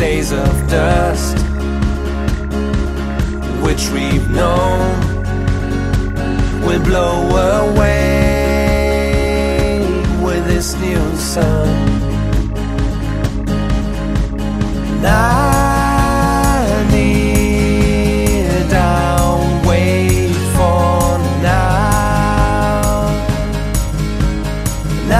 days of dust which we've known will blow away with this new sun. I kneel down, wait for now. I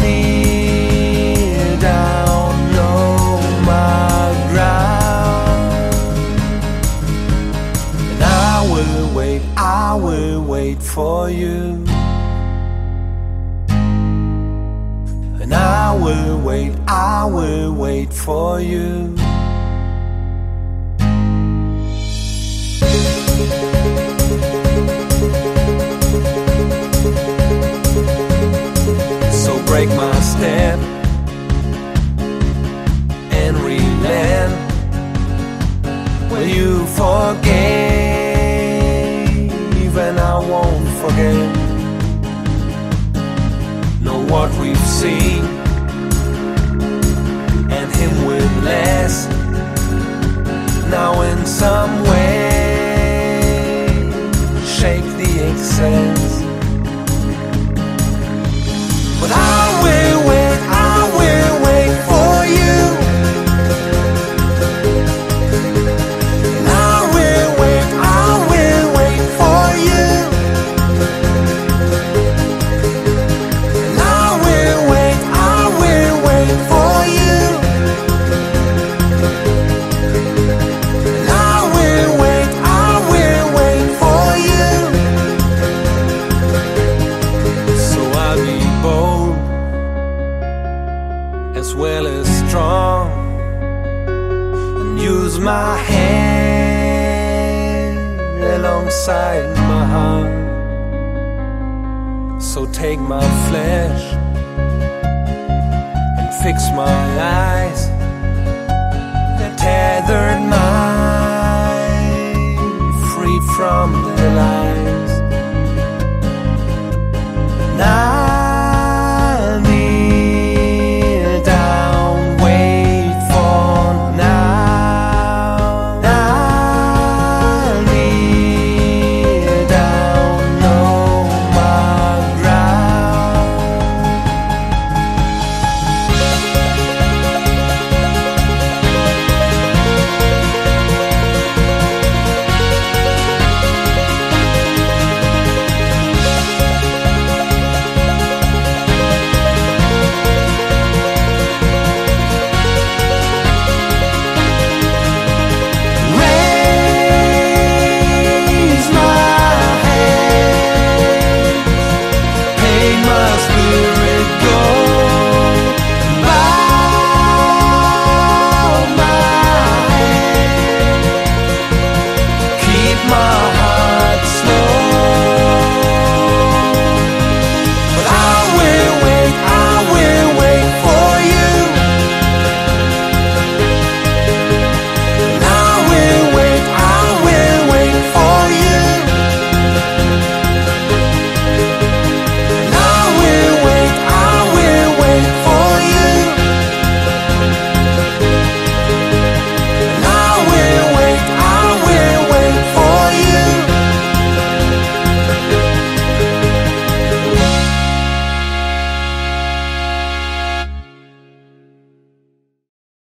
kneel down, know my ground. And I will wait for you. And I will wait for you. So break my step and relent. Will you forgive and I won't forget? What we've seen and him with less. Now in some way shake the excess. But I will wait for you. And I will wait for you. My hand alongside my heart. So take my flesh and fix my eyes.